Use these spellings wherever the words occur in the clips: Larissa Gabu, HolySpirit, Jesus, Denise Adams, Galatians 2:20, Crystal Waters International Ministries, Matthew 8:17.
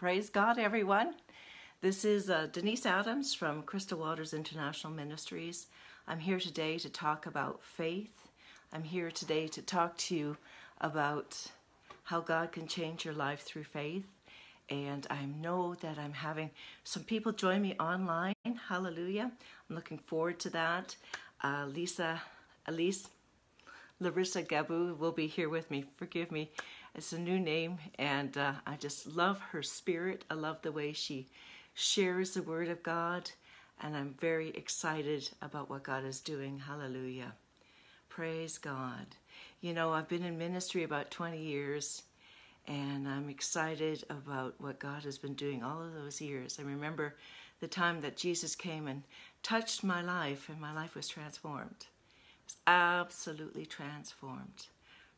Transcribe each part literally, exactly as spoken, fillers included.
Praise God, everyone. This is uh, Denise Adams from Crystal Waters International Ministries. I'm here today to talk about faith. I'm here today to talk to you about how God can change your life through faith. And I know that I'm having some people join me online. Hallelujah. I'm looking forward to that. Uh, Lisa, Elise, Larissa Gabu will be here with me. Forgive me. It's a new name, and uh, I just love her spirit. I love the way she shares the Word of God, and I'm very excited about what God is doing. Hallelujah. Praise God. You know, I've been in ministry about twenty years, and I'm excited about what God has been doing all of those years. I remember the time that Jesus came and touched my life, and my life was transformed. It was absolutely transformed.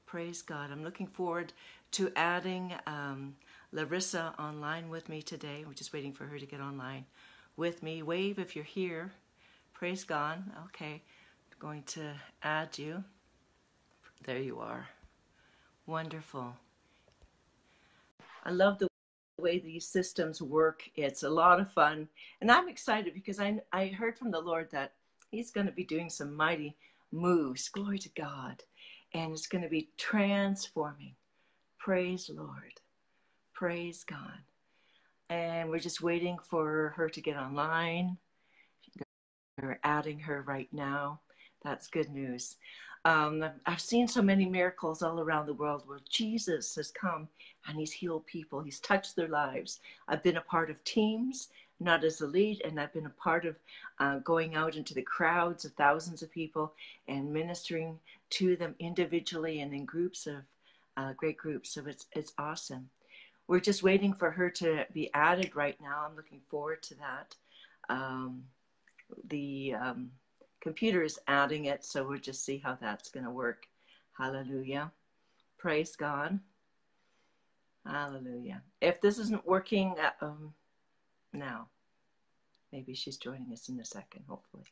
Praise God. I'm looking forward to adding um, Larissa online with me today. We're just waiting for her to get online with me. Wave if you're here. Praise God. Okay. I'm going to add you. There you are. Wonderful. I love the way these systems work. It's a lot of fun. And I'm excited because I, I heard from the Lord that He's going to be doing some mighty moves. Glory to God. And it's going to be transforming. Praise Lord. Praise God. And we're just waiting for her to get online. We're adding her right now. That's good news. Um, I've seen so many miracles all around the world where Jesus has come and He's healed people. He's touched their lives. I've been a part of teams, not as a lead, and I've been a part of uh, going out into the crowds of thousands of people and ministering to them individually and in groups of uh, great groups. So it's it's awesome. We're just waiting for her to be added right now. I'm looking forward to that. Um, the um, computer is adding it, so we'll just see how that's going to work. Hallelujah. Praise God. Hallelujah. If this isn't working uh, um, now, maybe she's joining us in a second, hopefully.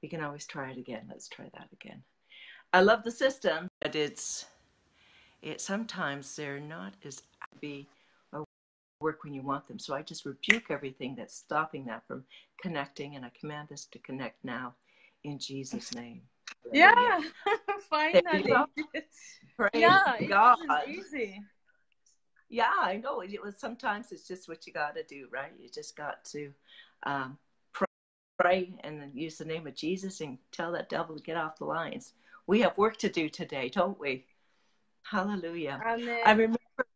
We can always try it again. Let's try that again. I love the system, but it's it sometimes they're not as happy or work when you want them. So I just rebuke everything that's stopping that from connecting, and I command this to connect now in Jesus' name. Yeah, finally. Praise yeah, God. It wasn't easy. Yeah, I know. It was sometimes it's just what you got to do, right? You just got to um, pray, pray and then use the name of Jesus and tell that devil to get off the lines. We have work to do today, don't we? Hallelujah. Amen. I remember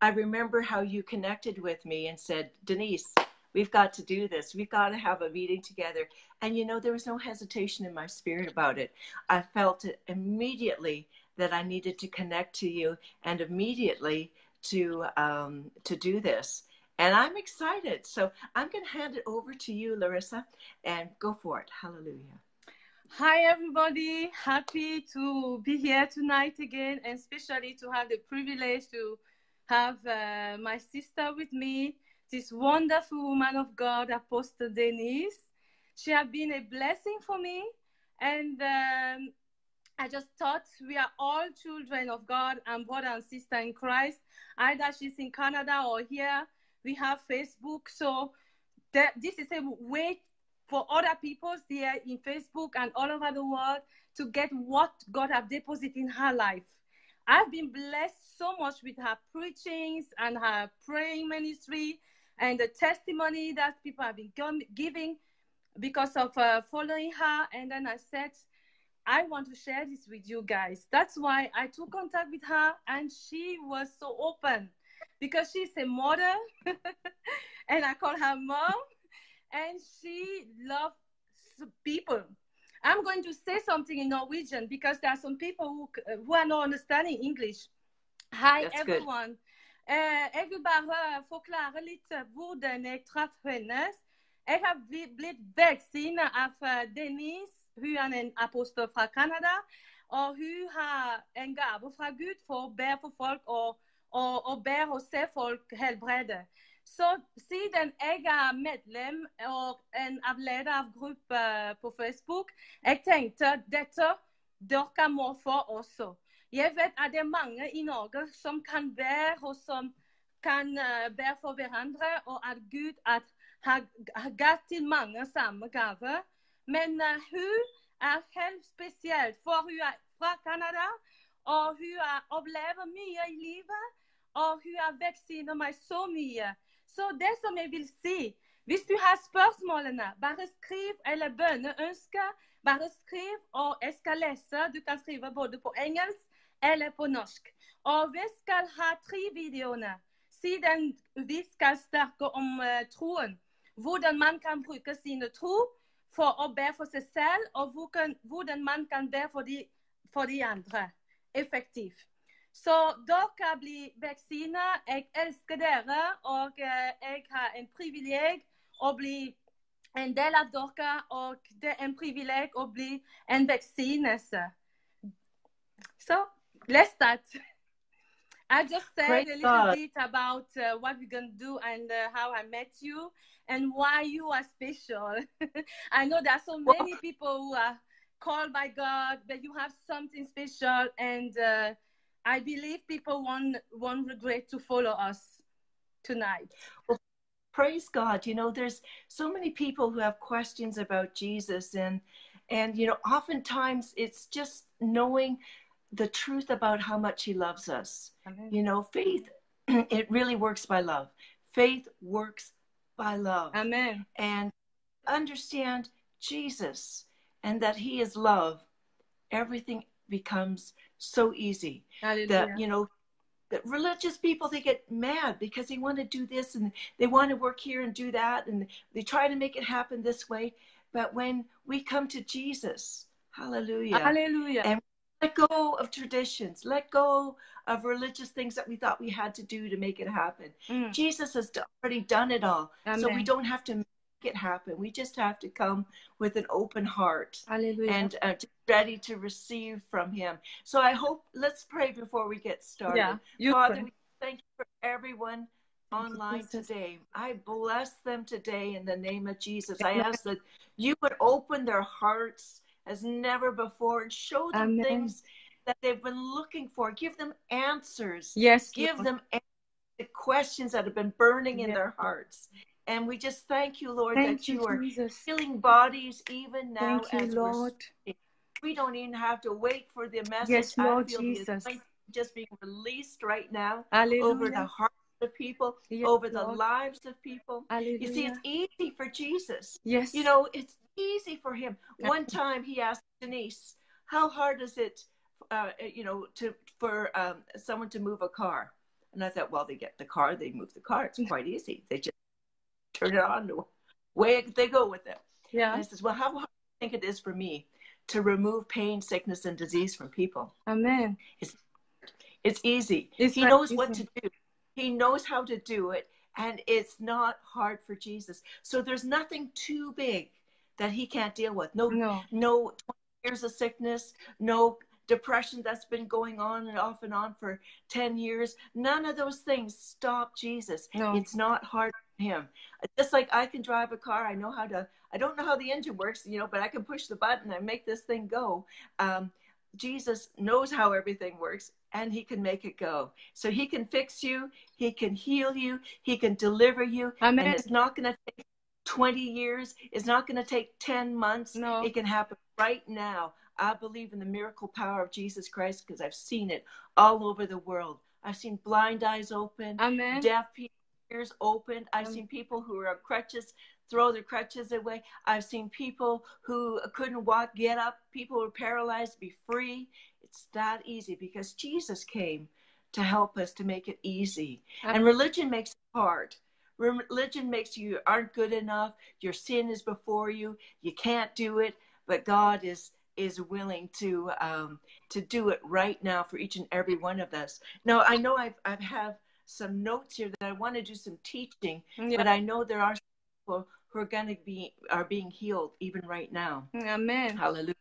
I remember how you connected with me and said, Denise, we've got to do this. We've got to have a meeting together. And, you know, there was no hesitation in my spirit about it. I felt it immediately that I needed to connect to you and immediately to um, to do this. And I'm excited. So I'm going to hand it over to you, Larissa, and go for it. Hallelujah. Hi everybody, happy to be here tonight again, and especially to have the privilege to have uh, my sister with me, this wonderful woman of God, Apostle Denise. She has been a blessing for me, and um, I just thought we are all children of God and brother and sister in Christ. Either she's in Canada or here, we have Facebook, so th- this is a way for other people here in Facebook and all over the world to get what God has deposited in her life. I've been blessed so much with her preachings and her praying ministry and the testimony that people have been giving because of uh, following her. And then I said, I want to share this with you guys. That's why I took contact with her, and she was so open because she's a mother and I call her mom. And she loves people. I'm going to say something in Norwegian because there are some people who, who are not understanding English. Hi That's everyone. Uh, jeg vil bare forklare litt hvordan jeg traff hennes. Jeg har blitt velsignet av Denise. Hun er en apostel fra Canada. Og hun har en gave fra Gud for å be for folk og, og, og be og se folk helbrede. Så siden jeg er medlem og en avleder av gruppe på Facebook, jeg tenkte dette dere må få også. Jeg vet at det er mange i Norge som kan være og som kan uh, bär för varandra och är Gud att ha, ha gett till många samma gave. Men uh, hon är helt speciell, för hon är från Kanada och hon upplever mycket i livet och hon har växt inom mig så mycket. Så det som jag vill se, hvis du har spørsmålene, bare skriv, eller bønneønsker, bare skriv, og jeg skal lese. Du kan skrive både på engelsk eller på norsk. Og vi skal ha tre videoene, siden vi skal snakke om uh, troen. Hvordan man kan bruke sine tro for å be for seg selv, og hvordan man kan be for de, for de andre. Effektivt. Så dere blir vaksiner. Jeg elsker dere, og uh, jeg har en privilegium å bli en del av dere, og det er en privilegium å bli en vaksinese. So, let's start. I just said Great a little God. bit about uh, what we're going to do and uh, how I met you and why you are special. I know there are so many people who are called by God, but you have something special, and uh, I believe people won't, won't regret to follow us tonight. Well, praise God. You know, there's so many people who have questions about Jesus, and, and, you know, oftentimes it's just knowing the truth about how much he loves us. Amen. You know, faith, it really works by love. Faith works by love. Amen. And understand Jesus and that he is love. Everything becomes so easy. Hallelujah. That, you know, that religious people, they get mad because they want to do this and they want to work here and do that, and they try to make it happen this way. But when we come to Jesus, hallelujah, hallelujah, and let go of traditions, let go of religious things that we thought we had to do to make it happen. Mm. Jesus has already done it all. Amen. So we don't have to make it happen. We just have to come with an open heart. Hallelujah. And uh, ready to receive from him. So I hope, let's pray before we get started. Yeah, you Father, pray. We thank you for everyone online today. I bless them today in the name of Jesus. I ask that you would open their hearts as never before and show them Amen. Things that they've been looking for. Give them answers. Yes. Give Lord. Them answers to questions that have been burning in yes. their hearts. And we just thank you, Lord, thank that you, you are Jesus. Healing bodies even now. Thank as you, we're Lord. Speaking. We don't even have to wait for the message. Yes, Lord I feel Jesus. Just being released right now Alleluia. Over the hearts of people, yes, over Lord. The lives of people. Alleluia. You see, it's easy for Jesus. Yes. You know, it's easy for him. One time he asked Denise, how hard is it, uh, you know, to for um, someone to move a car? And I thought, well, they get the car, they move the car. It's quite easy. They just turn it on. The way they go with it. Yeah. And I says, well, how hard do you think it is for me to remove pain, sickness, and disease from people? Amen. It's, it's easy. It's he knows easy. What to do. He knows how to do it, and it's not hard for Jesus. So there's nothing too big that he can't deal with. No, no, no twenty years of sickness, no depression that's been going on and off and on for ten years. None of those things stop Jesus. No. It's not hard for him. Just like I can drive a car, I know how to, I don't know how the engine works, you know, but I can push the button and make this thing go. Um, Jesus knows how everything works, and he can make it go. So he can fix you. He can heal you. He can deliver you. Amen. And it's not going to take twenty years. It's not going to take ten months. No. It can happen right now. I believe in the miracle power of Jesus Christ because I've seen it all over the world. I've seen blind eyes open. Amen. Deaf people's ears open. I've Amen. Seen people who are on crutches throw their crutches away. I've seen people who couldn't walk get up. People who were paralyzed be free. It's that easy because Jesus came to help us to make it easy. Amen. And religion makes it hard. Religion makes you aren't good enough. Your sin is before you. You can't do it. But God is is willing to um, to do it right now for each and every one of us. Now, I know I've I've have some notes here that I want to do some teaching, yeah. but I know there are people who are going to be are being healed even right now. Amen. Hallelujah.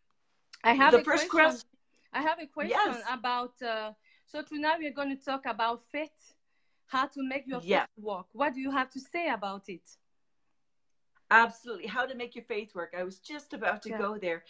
I have the a first question. question. I have a question yes. about. Uh, so tonight we're going to talk about faith. How to make your faith yeah. work. What do you have to say about it? Absolutely. How to make your faith work. I was just about to yeah. go there.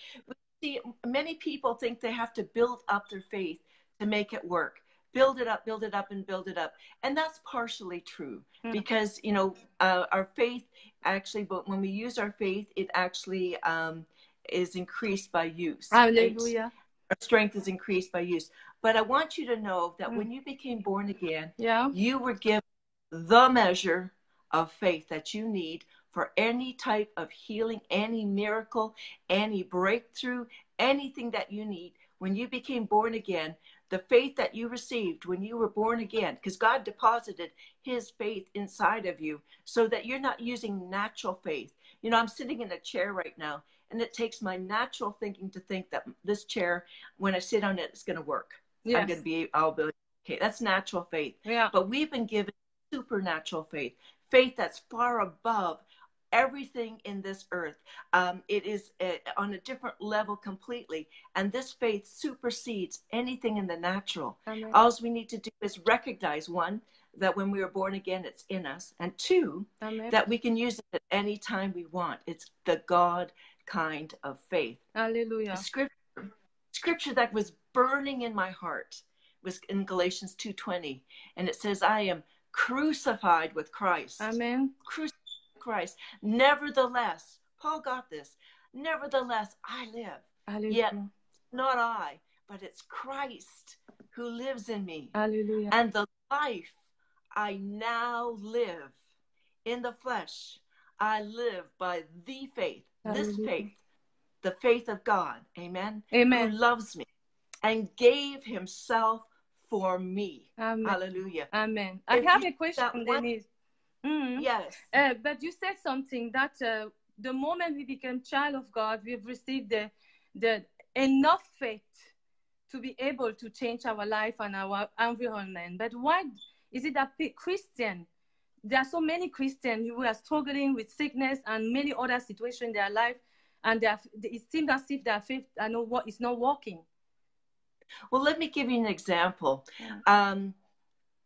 See, many people think they have to build up their faith to make it work. build it up, build it up, and build it up. And that's partially true because, you know, uh, our faith actually, but when we use our faith, it actually um, is increased by use. Hallelujah. Right? Our strength is increased by use. But I want you to know that mm. when you became born again, yeah. you were given the measure of faith that you need for any type of healing, any miracle, any breakthrough, anything that you need. When you became born again, the faith that you received when you were born again, because God deposited his faith inside of you so that you're not using natural faith. You know, I'm sitting in a chair right now, and it takes my natural thinking to think that this chair, when I sit on it, it's going to work. Yes. I'm going to be, I'll be okay. That's natural faith. Yeah. But we've been given supernatural faith, faith that's far above everything in this earth. Um, it is uh, on a different level completely. And this faith supersedes anything in the natural. Amen. All we need to do is recognize, one, that when we are born again, it's in us. And two, Amen. That we can use it at any time we want. It's the God kind of faith. Hallelujah. The scripture, scripture that was burning in my heart was in Galatians two twenty. And it says, I am crucified with Christ. Amen. Crucified with Christ. Nevertheless, Paul got this. Nevertheless, I live. Hallelujah. Yet not I, but it's Christ who lives in me. Hallelujah. And the life I now live in the flesh, I live by the faith. This faith, the faith of God, amen, amen, who loves me and gave himself for me. Amen. Hallelujah. Amen. I if have a question, Denise. Mm. Yes. Uh, but you said something that uh, the moment we became child of God, we've received the, the enough faith to be able to change our life and our environment. But why is it that Christian? There are so many Christians who are struggling with sickness and many other situations in their life, and they are, it seems as if their faith is not working. Well, let me give you an example. Yeah. Um,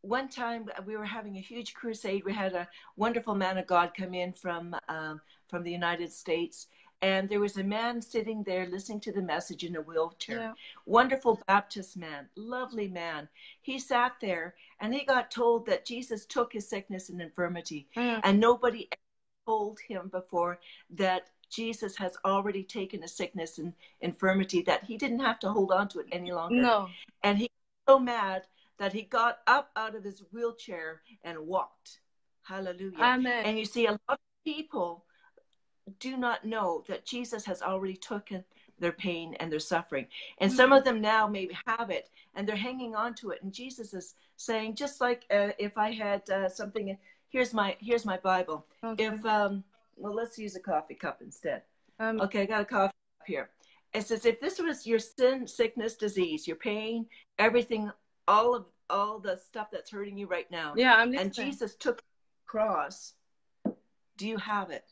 one time we were having a huge crusade. We had a wonderful man of God come in from, um, from the United States, and there was a man sitting there listening to the message in a wheelchair. Yeah. Wonderful Baptist man, lovely man. He sat there and he got told that Jesus took his sickness and infirmity. Mm. And nobody told him before that Jesus has already taken his sickness and infirmity, that he didn't have to hold on to it any longer. No. And he was so mad that he got up out of his wheelchair and walked. Hallelujah. Amen. And you see, a lot of people do not know that Jesus has already taken their pain and their suffering. And some of them now may have it, and they're hanging on to it. And Jesus is saying, just like uh, if I had uh, something, here's my here's my Bible. Okay. If, um, well, let's use a coffee cup instead. Um, okay, I got a coffee cup here. It says, if this was your sin, sickness, disease, your pain, everything, all of all the stuff that's hurting you right now. Yeah, I'm listening. And Jesus took the cross. Do you have it?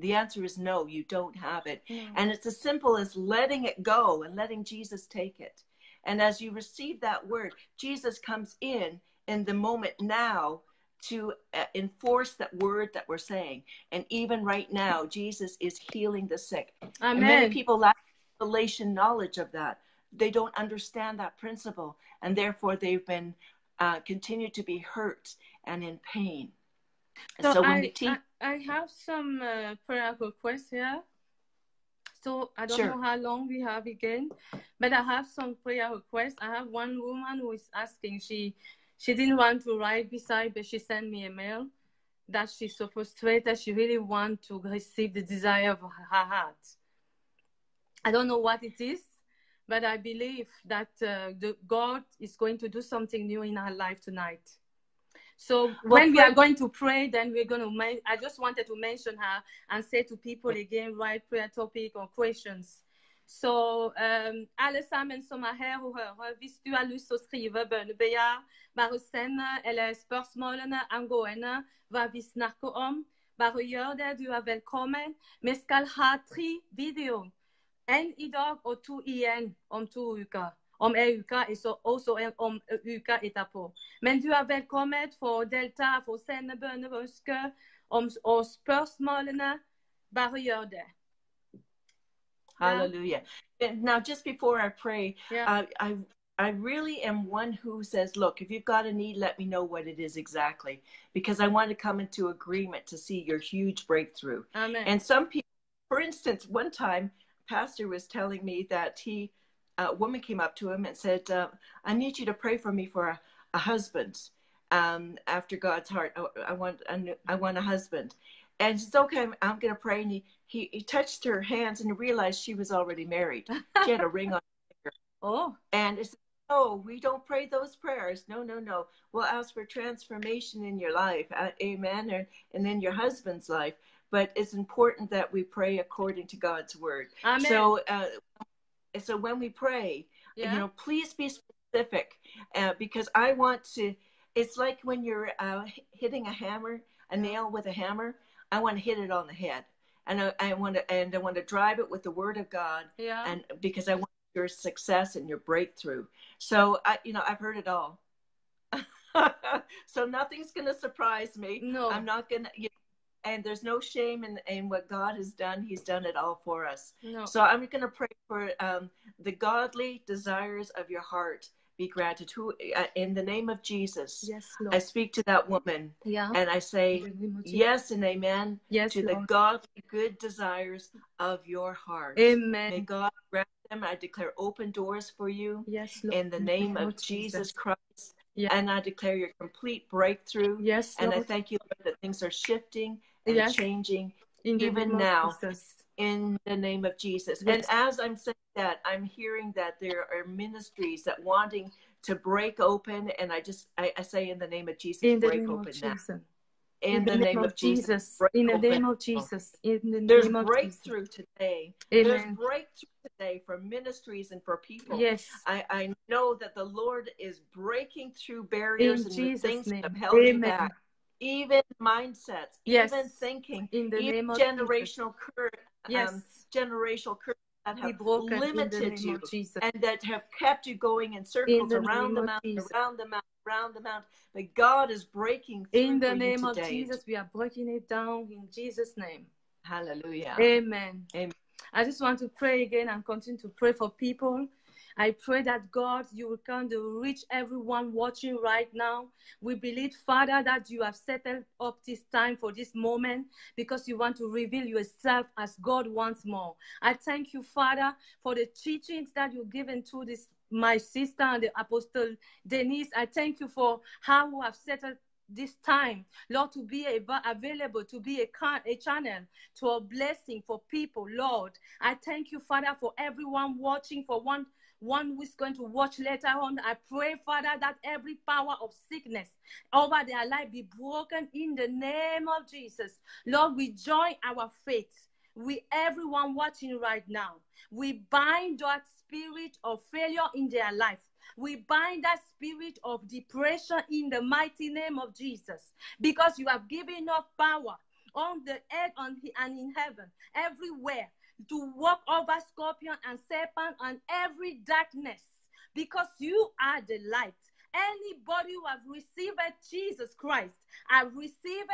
The answer is no, you don't have it. Mm. And it's as simple as letting it go and letting Jesus take it. And as you receive that word, Jesus comes in in the moment now to uh, enforce that word that we're saying. And even right now, Jesus is healing the sick. Amen. And many people lack revelation knowledge of that. They don't understand that principle. And therefore, they've been uh, continued to be hurt and in pain. So, so when I, the team- I, I have some uh, prayer requests here. So I don't sure. know how long we have again, but I have some prayer requests. I have one woman who is asking. She she didn't want to write beside, but she sent me a mail that she's so frustrated. She really wants to receive the desire of her heart. I don't know what it is, but I believe that uh, the God is going to do something new in her life tonight. So well, when we are going to pray, then we're going to, ma- I just wanted to mention her and say to people again, write prayer topic or questions. Så um, alla sammen som er her og hører, hvis du har lyst til å skrive bønnebegjær, bare send eller spørsmålene angående hva vi snakker om, bare gjør det, du er velkommen. Vi skal ha tre videoer, en i dag og to igjen om to uker. Om en uke, og så om uka etterpå. Men du er velkommet for å delta, for å sende bønner og ønsker, og spørsmålene, bare gjør det. Halleluja. Now, just before I pray, yeah. uh, I I really am one who says, look, if you've got a need, let me know what it is exactly, because I want to come into agreement to see your huge breakthrough. Amen. And some people, for instance, one time, pastor was telling me that he, a woman came up to him and said, uh, I need you to pray for me for a, a husband um, after God's heart. I, I, want a new, I want a husband. And she said, okay, I'm, I'm going to pray. And he, he, he touched her hands and realized she was already married. She had a ring on her finger. Oh. And it's, oh, we don't pray those prayers. No, no, no. We'll ask for transformation in your life. Uh, amen. And, and then your husband's life. But it's important that we pray according to God's word. Amen. So, uh, so when we pray, yeah. you know, please be specific, uh, because I want to, it's like when you're uh, hitting a hammer, a nail with a hammer. I want to hit it on the head, and I, I want to, and I want to drive it with the word of God. Yeah. And because I want your success and your breakthrough. So I, you know, I've heard it all. So nothing's going to surprise me. No, I'm not going to, you know, and there's no shame in, in what God has done. He's done it all for us. No. So I'm going to pray for um, the godly desires of your heart be granted. Who, uh, in the name of Jesus, yes, Lord. I speak to that woman, yeah. and I say yes and amen yes, to Lord. The godly good desires of your heart. Amen. May God grant them. I declare open doors for you, yes, Lord. In the name Lord of Jesus Christ. Yeah. And I declare your complete breakthrough. Yes, Lord. And I thank you, Lord, that things are shifting and yes. changing in even now Jesus. In the name of Jesus. Yes. And as I'm saying that, I'm hearing that there are ministries that wanting to break open. And I just, I, I say in the name of Jesus, in break open now. In, in the, the name, name of Jesus. In the name of Jesus. In the name There's of breakthrough Jesus. Today. Amen. There's breakthrough today for ministries and for people. Yes. I, I know that the Lord is breaking through barriers in and Jesus things name. That have held Amen. You back. Even mindsets, yes. even thinking, in the even name of generational current, yes. um, generational current that have limited you and that have kept you going in circles in the around, the mountain, around the mountain, around the mountain. But God is breaking through in the name of Jesus. We are breaking it down in Jesus' name. Hallelujah. Amen. Amen. I just want to pray again and continue to pray for people. I pray that, God, you will come to reach everyone watching right now. We believe, Father, that you have set up this time for this moment because you want to reveal yourself as God once more. I thank you, Father, for the teachings that you've given to this, my sister and the Apostle Denise. I thank you for how you have set up this time, Lord, to be available, to be a, can a channel, to a blessing for people, Lord. I thank you, Father, for everyone watching, for one One who's going to watch later on. I pray, Father, that every power of sickness over their life be broken in the name of Jesus. Lord, we join our faith. We, everyone watching right now, we bind that spirit of failure in their life. We bind that spirit of depression in the mighty name of Jesus, because you have given us power on the earth on the, and in heaven, everywhere, to walk over scorpion and serpent and every darkness, because you are the light. Anybody who has received Jesus Christ, I receive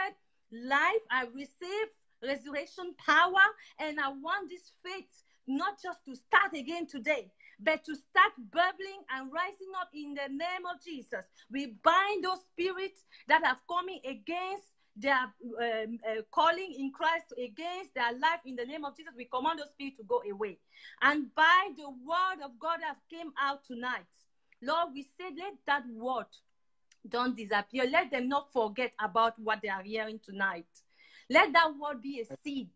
life, I receive resurrection power, and I want this faith not just to start again today, but to start bubbling and rising up in the name of Jesus. We bind those spirits that have come against They are um, uh, calling in Christ against their life in the name of Jesus. We command the spirit to go away. And by the word of God that came out tonight, Lord, we say, let that word don't disappear. Let them not forget about what they are hearing tonight. Let that word be a seed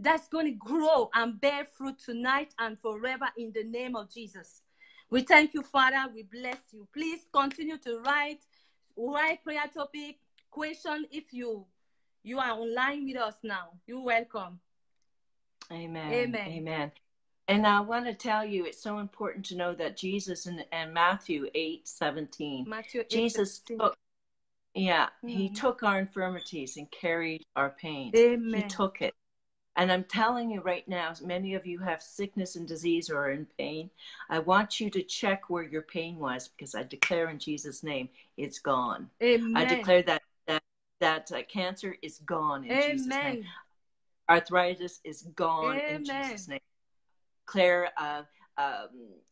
that's going to grow and bear fruit tonight and forever in the name of Jesus. We thank you, Father. We bless you. Please continue to write, write prayer topic. Question, if you you are online with us now, you're welcome. Amen. Amen. Amen. And I want to tell you, it's so important to know that Jesus in, in Matthew eight seventeen, Matthew eight, Jesus seventeen. Took, yeah, mm-hmm. he took our infirmities and carried our pains. Amen. He took it. And I'm telling you right now, many of you have sickness and disease or are in pain. I want you to check where your pain was, because I declare in Jesus' name, it's gone. Amen. I declare that that uh, cancer is gone in Amen. Jesus' name. Arthritis is gone Amen. In Jesus' name. Declare uh, um,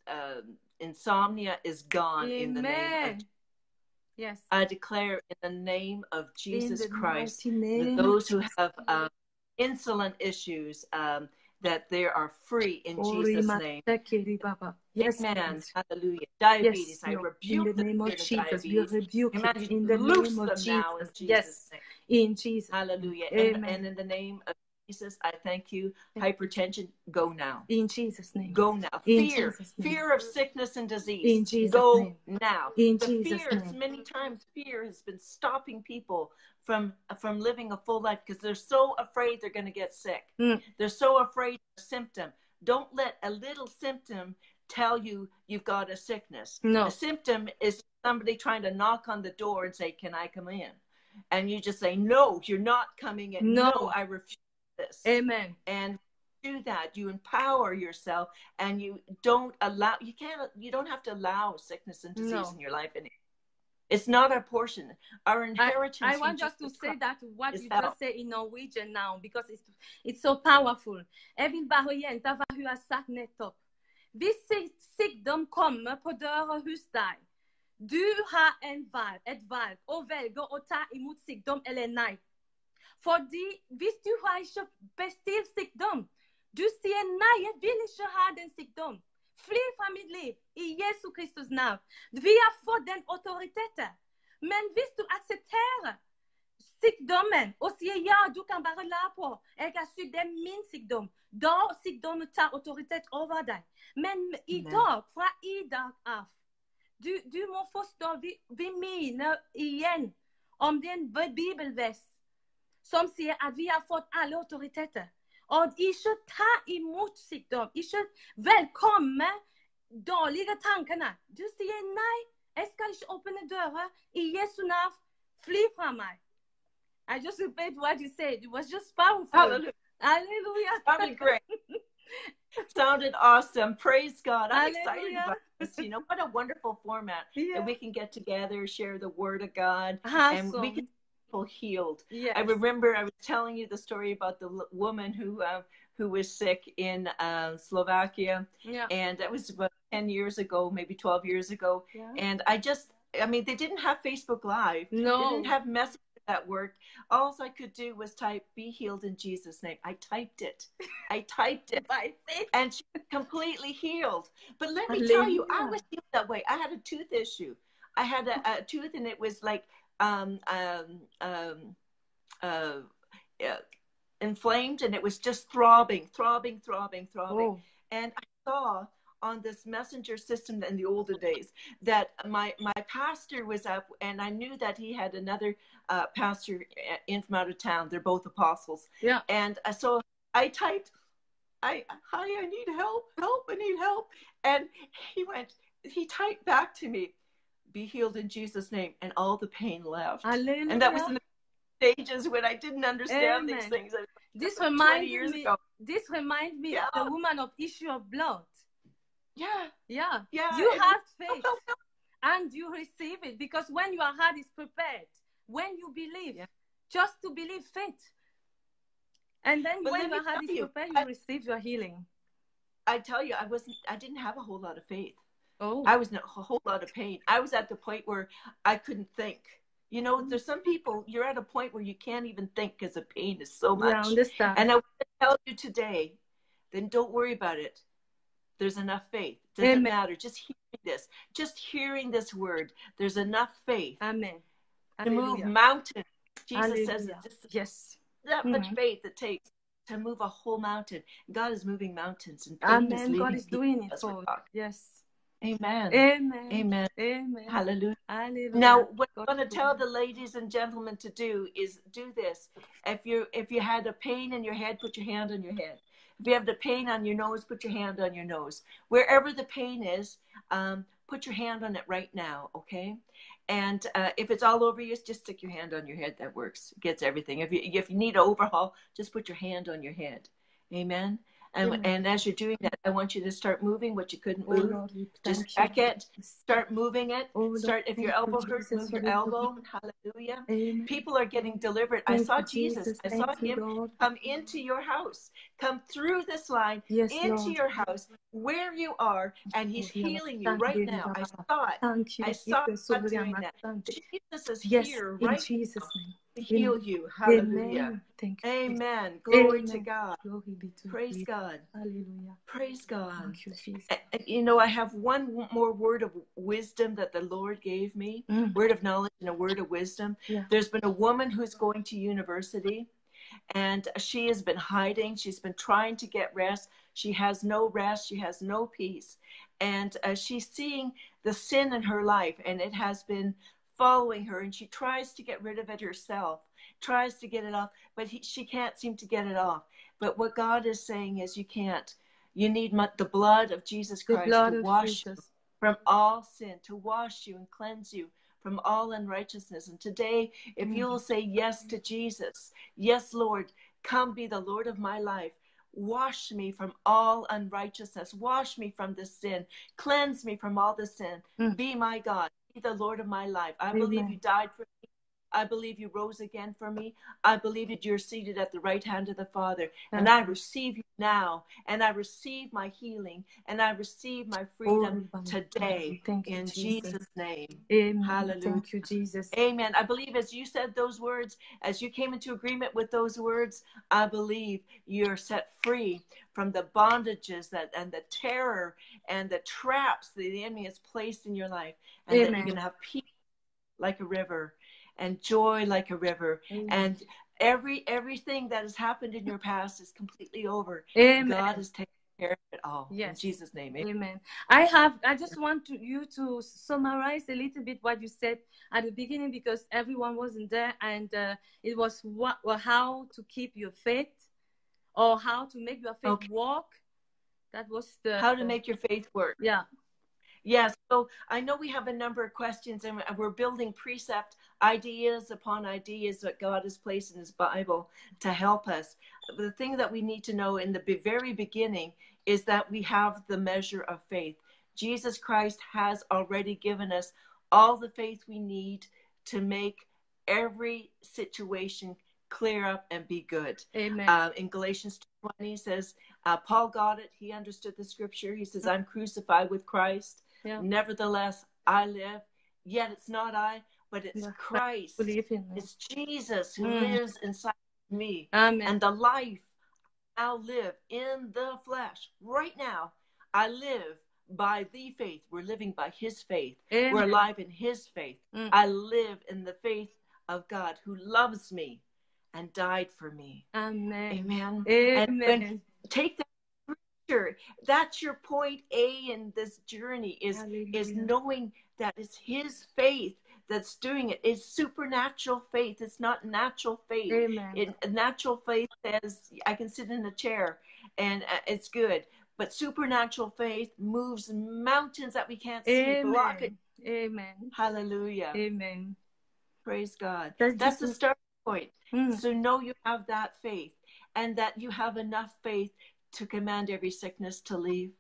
uh, Insomnia is gone. Amen. In the name of, yes, I declare in the name of Jesus Christ that those who have uh, insulin issues, um, that they are free in oh, Jesus' name. Yes, amen. Hallelujah. Diabetes, yes, I rebuke the name of Jesus. We rebuke it in the name of Jesus. Now in Jesus' yes, name. In Jesus. Hallelujah. Amen. And, and in the name of Jesus, I thank you. Hypertension, go now. In Jesus' name. Go now. Fear. Fear of sickness and disease. In Jesus' go name. Go now. In the Jesus' fear, name. Many times fear has been stopping people from from living a full life because they're so afraid they're going to get sick. Mm. They're so afraid of a symptom. Don't let a little symptom tell you you've got a sickness. No. A symptom is somebody trying to knock on the door and say, can I come in? And you just say, no, you're not coming in. No, no, I refuse. This. Amen. And do that. You empower yourself, and you don't allow. You can't. You don't have to allow sickness and disease no. in your life anymore. It's not our portion. Our inheritance. I, I want just to say that what you just say in Norwegian now, because it's it's so powerful. Even barrieren där vad du har sagt nettopp. Viss sjukdom kommer på dörr och hos dig. Du har en val, ett val, och väljer att ta emot sjukdom eller nej. Fordi hvis du har ikke bestilt sykdom, du sier nei, jeg vil ikke ha den sykdom. Fly fra mitt liv, i Jesu Kristus navn. Vi har fått den autoriteten. Men hvis du aksepterer sykdommen og sier ja, du kan bare la på, jeg er syk, det er min sykdom, da sykdommen tar autoritet over deg. Men i dag, fra i dag av, du, du må forstå, vi, vi minner igjen om din bibelvest. Som sier at vi har fått alle autoriteter. Og ikke ta imot sykdom. Ikke velkomme dårlige tankene. Du sier nei, jeg skal ikke åpne døren i Jesu navn. Fly fra meg. I just repeat what you said. It was just powerful. Hallelujah. Hallelujah. Sounded great. Sounded awesome. Praise God. I'm Hallelujah. Excited about this. You know, what a wonderful format. Yeah. That we can get together, share the word of God. Awesome. And we can healed. Yes. I remember I was telling you the story about the l woman who uh, who was sick in uh, Slovakia, yeah. and that was about ten years ago, maybe twelve years ago. Yeah. And I just, I mean, they didn't have Facebook Live. No. They didn't have messages that worked. All I could do was type, be healed in Jesus' name. I typed it. I typed it. I and she was completely healed. But let me Hallelujah. Tell you, I was healed that way. I had a tooth issue. I had a, a tooth, and it was like, Um, um, um, uh, uh, inflamed, and it was just throbbing, throbbing, throbbing, throbbing. Oh. And I saw on this messenger system in the older days that my, my pastor was up, and I knew that he had another uh, pastor in from out of town. They're both apostles. Yeah. And uh, so I typed, I, hi, I need help, help, I need help. And he went, he typed back to me, be healed in Jesus' name, and all the pain left. Hallelujah. And that was in the stages when I didn't understand Amen. These things. This reminds me. Ago. This reminds me yeah. of the woman of issue of blood. Yeah, yeah, yeah. You and have faith, and you receive it, because when your heart is prepared, when you believe, yeah. just to believe faith, and then but when your heart is you, prepared, I, you receive your healing. I tell you, I wasn't. I didn't have a whole lot of faith. Oh. I was in a whole lot of pain. I was at the point where I couldn't think. You know, there's some people, you're at a point where you can't even think because the pain is so much. Yeah, and I want to tell you today, then don't worry about it. There's enough faith. It doesn't Amen. Matter. Just hearing this. Just hearing this word. There's enough faith. Amen. To Alleluia. Move mountains. Jesus Alleluia. Says that this is yes. that mm-hmm. much faith it takes to move a whole mountain. God is moving mountains. And Amen. Is God is doing it for us. Yes. Amen. Amen. Amen. Amen. Hallelujah. Hallelujah. Now, what I'm going to tell the ladies and gentlemen to do is do this. If you if you had a pain in your head, put your hand on your head. If you have the pain on your nose, put your hand on your nose. Wherever the pain is, um, put your hand on it right now, okay? And uh, if it's all over you, just stick your hand on your head. That works. Gets everything. If you if you need an overhaul, just put your hand on your head. Amen. And, mm-hmm. and as you're doing that, I want you to start moving what you couldn't move. Oh, Lord, just check you. It. Start moving it. Oh, Lord, start if your elbow hurts, move your elbow. Hallelujah. Amen. People are getting delivered. Thank I saw Jesus. Jesus. I saw Thank him you, come into your house. Come through this line, yes, into Lord. Your house, where you are, and he's Thank healing you right you, now. I saw it. Thank you. I saw him doing that. Jesus is yes, here right in Jesus' now. Name. To heal you. Hallelujah. Amen. Thank you. Amen. Glory Amen. To God. Glory be to Praise you. God. Hallelujah. Praise God. Thank you, Jesus. You know, I have one more word of wisdom that the Lord gave me, mm. word of knowledge and a word of wisdom. Yeah. There's been a woman who's going to university, and she has been hiding. She's been trying to get rest. She has no rest. She has no peace. And uh, she's seeing the sin in her life, and it has been following her, and she tries to get rid of it herself, tries to get it off, but he, she can't seem to get it off. But what God is saying is, you can't. You need my, the blood of Jesus Christ to wash you from all sin, to wash you and cleanse you from all unrighteousness. And today, if mm-hmm. you'll say yes to Jesus, yes, Lord, come be the Lord of my life. Wash me from all unrighteousness. Wash me from this sin. Cleanse me from all this sin. Mm. Be my God. Be the Lord of my life. I Amen. Believe you died for me. I believe you rose again for me. I believe that you're seated at the right hand of the Father. And I receive you now. And I receive my healing. And I receive my freedom oh, today. Thank you, in Jesus. Jesus' name. Amen. Hallelujah. Thank you, Jesus. Amen. I believe as you said those words, as you came into agreement with those words, I believe you're set free from the bondages that and the terror and the traps that the enemy has placed in your life. And Amen. That you're going to have peace like a river. And joy like a river. Amen. And every everything that has happened in your past is completely over. Amen. God is taking care of it all. Yes. In Jesus' name. Amen. Amen. I have I just want to, you to summarize a little bit what you said at the beginning, because everyone wasn't there, and uh, it was what or how to keep your faith, or how to make your faith okay. walk. That was the how to uh, make your faith work. Yeah. Yes, so I know we have a number of questions, and we're building precept ideas upon ideas that God has placed in his Bible to help us. The thing that we need to know in the very beginning is that we have the measure of faith. Jesus Christ has already given us all the faith we need to make every situation clear up and be good. Amen. Uh, in Galatians two twenty says, uh, Paul got it. He understood the scripture. He says, I'm crucified with Christ. Yeah. Nevertheless, I live. Yet it's not I, but it's yeah. Christ. It's Jesus who mm. lives inside of me. Amen. And the life I now live in the flesh. Right now, I live by the faith. We're living by his faith. Amen. We're alive in his faith. Mm. I live in the faith of God who loves me and died for me. Amen. Amen. Amen. And when, take that scripture. That's your point A in this journey, is Hallelujah. Is knowing that it's his faith that's doing it. It's supernatural faith. It's not natural faith. Amen. It, natural faith says, I can sit in a chair and uh, it's good. But supernatural faith moves mountains that we can't Amen. See. Block it. Amen. Hallelujah. Amen. Praise God. That's, that's the start. Point. Mm. So know you have that faith, and that you have enough faith to command every sickness to leave.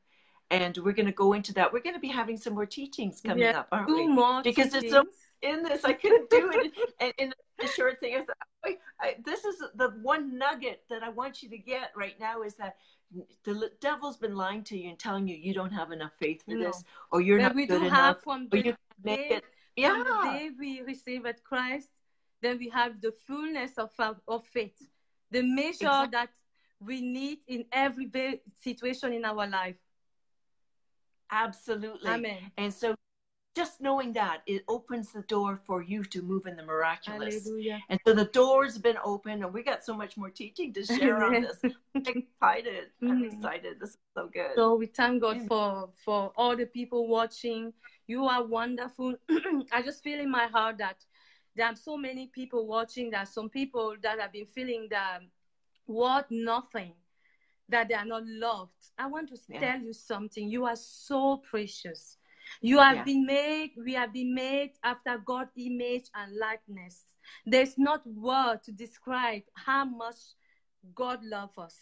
And we're going to go into that. We're going to be having some more teachings coming yeah, up, aren't two we? More because teachings. It's so in this, I couldn't do it and in the short thing. I, I, this is the one nugget that I want you to get right now, is that the devil's been lying to you and telling you you don't have enough faith for no. this, or you're but not good enough, or you can make it. Yeah. From the day we receive at Christ, then we have the fullness of, of faith, the measure exactly. that we need in every situation in our life. Absolutely. Amen. And so just knowing that, it opens the door for you to move in the miraculous. Hallelujah. And so the door's been open, and we got so much more teaching to share on this. I'm excited. I'm excited. This is so good. So we thank God for, for all the people watching. You are wonderful. I just feel in my heart that there are so many people watching. There are some people that have been feeling the word nothing, that they are not loved. I want to yeah. tell you something. You are so precious. You have yeah. been made, we have been made after God's image and likeness. There's not word to describe how much God loves us.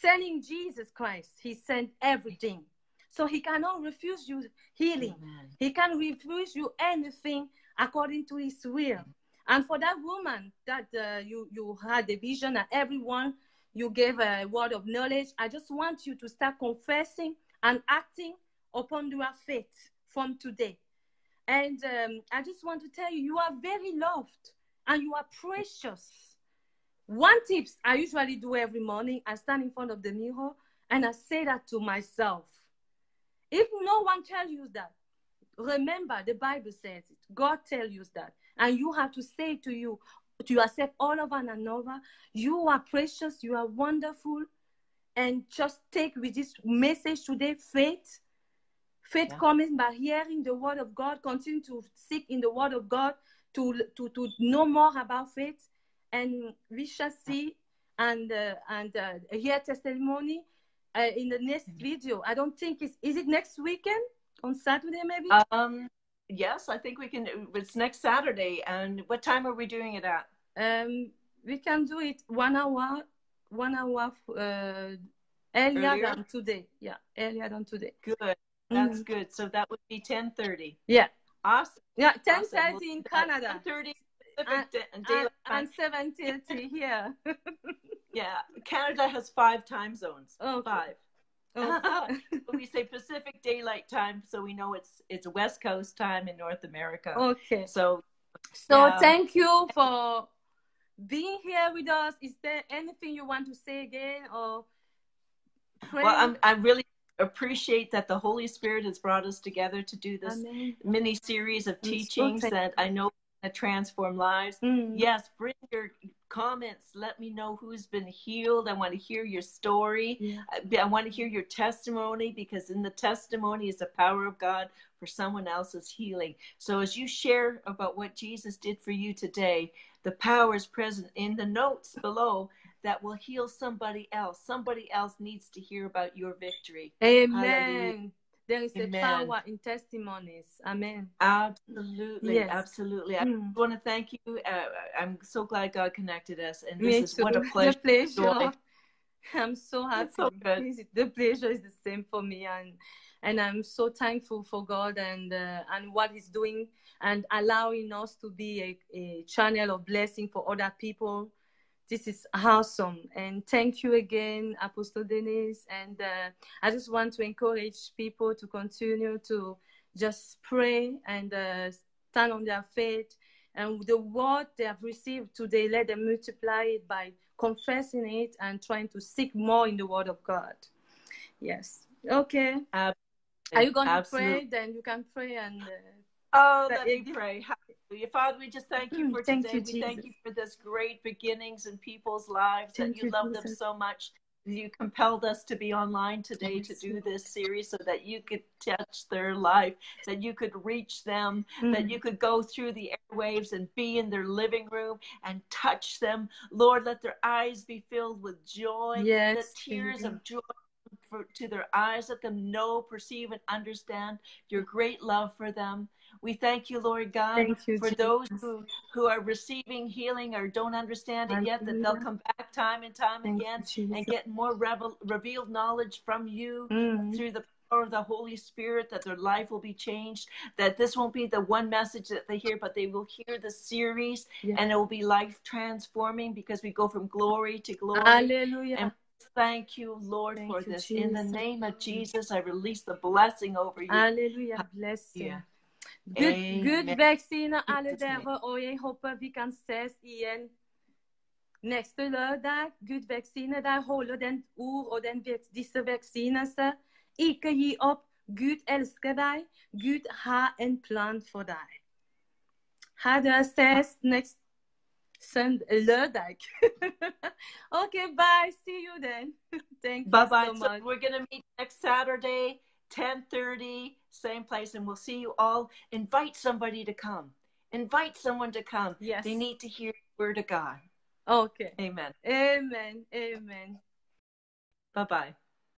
sending Jesus Christ, he sent everything. So he cannot refuse you healing. Amen. He can refuse you anything according to his will. And for that woman that uh, you, you had a vision, and everyone, you gave a word of knowledge, I just want you to start confessing and acting upon your faith from today. And um, I just want to tell you, you are very loved and you are precious. One tip I usually do every morning, I stand in front of the mirror and I say that to myself. If no one tells you that, remember the Bible says it. God tells you that. And you have to say to you, to yourself all over and over, you are precious, you are wonderful. And just take with this message today, faith. Faith yeah. comes by hearing the word of God. Continue to seek in the word of God to, to, to know more about faith. And we shall see and, uh, and uh, hear testimony. Uh, in the next video, I don't think it's, is it next weekend on Saturday maybe? Um, yes, I think we can, it's next Saturday. And what time are we doing it at? Um, we can do it one hour, one hour uh, earlier, earlier than today. Yeah, earlier than today. Good, that's mm-hmm. good. So that would be ten thirty. Yeah. Awesome. Yeah, ten thirty awesome. in Canada. ten thirty and, and, and seven thirty here. Yeah, Canada has five time zones. Oh, okay. Five. Oh. We say Pacific Daylight Time, so we know it's it's West Coast time in North America. Okay. So, so um, thank you for being here with us. Is there anything you want to say again or? Pray? Well, I'm, I really appreciate that the Holy Spirit has brought us together to do this Amen. mini series of teachings so that I know. Transform lives. Mm. Yes, bring your comments. Let me know who's been healed. I want to hear your story. Yeah. I, I want to hear your testimony, because in the testimony is the power of God for someone else's healing. So as you share about what Jesus did for you today, the power is present in the notes below that will heal somebody else. Somebody else needs to hear about your victory. Amen. Hallelujah. There is Amen. a power in testimonies. Amen. Absolutely. Yes. Absolutely. I mm. want to thank you. Uh, I'm so glad God connected us. And this Me is too. what a pleasure. The pleasure. Joy. I'm so happy. So good. The pleasure is the same for me. And and I'm so thankful for God and, uh, and what he's doing and allowing us to be a, a channel of blessing for other people. This is awesome. And thank you again, Apostle Denise. And uh, I just want to encourage people to continue to just pray and uh, stand on their faith. And the word they have received today, let them multiply it by confessing it and trying to seek more in the word of God. Yes. Okay. Absolutely. Are you going Absolutely. to pray? Then you can pray and... Uh, Oh, let me pray. Hallelujah. Father, we just thank you for today. Thank you, we thank you for this great beginnings in people's lives, thank that you, you love Jesus. them so much. You compelled us to be online today yes. to do this series so that you could touch their life, that you could reach them, mm. that you could go through the airwaves and be in their living room and touch them. Lord, let their eyes be filled with joy, yes. the tears mm-hmm. of joy. For, to their eyes, let them know, perceive, and understand your great love for them. We thank you, Lord God, thank you, for Jesus. those who, who are receiving healing or don't understand it yet, that they'll come back time and time thank again you, and get more revel, revealed knowledge from you mm-hmm. through the power of the Holy Spirit, that their life will be changed, that this won't be the one message that they hear, but they will hear the series, yeah. and it will be life transforming, because we go from glory to glory. Hallelujah. And thank you, Lord, thank for you, this. Jesus. In the name of Jesus, I release the blessing over you. Hallelujah. Bless you. Yeah. Good, Amen. good vaccine alle dere, og jeg håper vi kan ses igjen neste lørdag. Good vaccine, der holder den ord og den, disse vaksinene. Ikke gi opp. Gud elsker deg. Gud har en plan for deg. Ha det, ses next lørdag. Okay, bye. See you then. Thank bye you bye. so much. So we're going to meet next Saturday, ten thirty, same place, and we'll see you all. Invite somebody to come. Invite someone to come. Yes. They need to hear the word of God. Okay. Amen. Amen. Amen. Bye-bye.